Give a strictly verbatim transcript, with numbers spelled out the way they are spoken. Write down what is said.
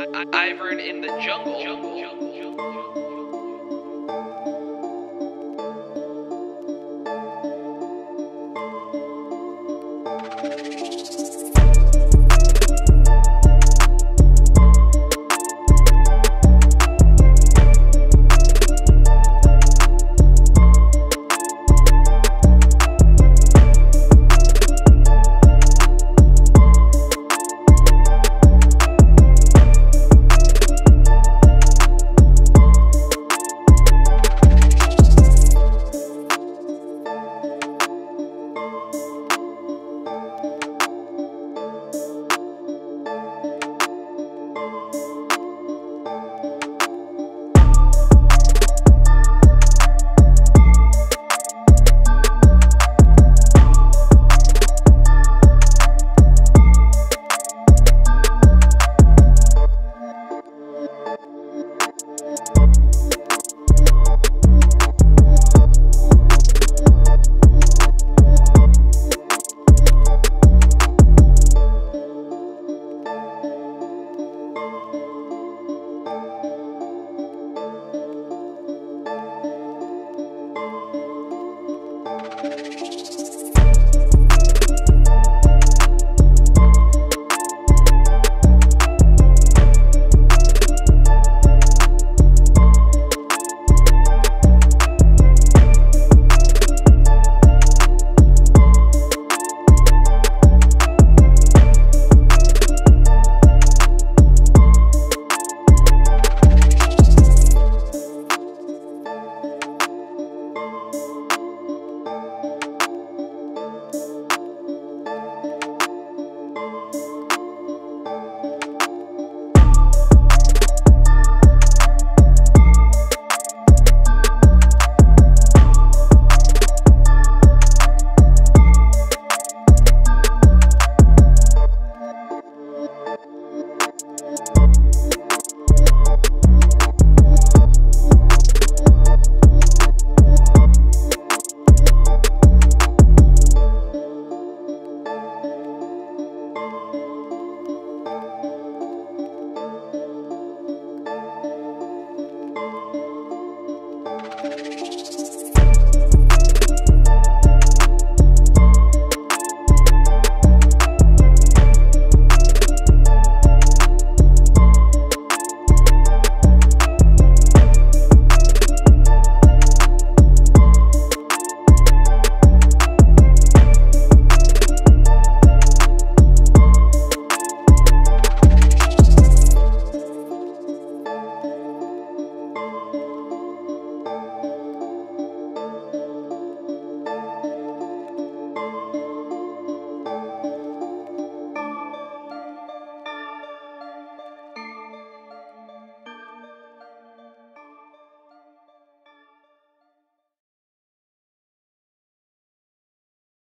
I I Ivern in the jungle. jungle, jungle, jungle, jungle. Thank you.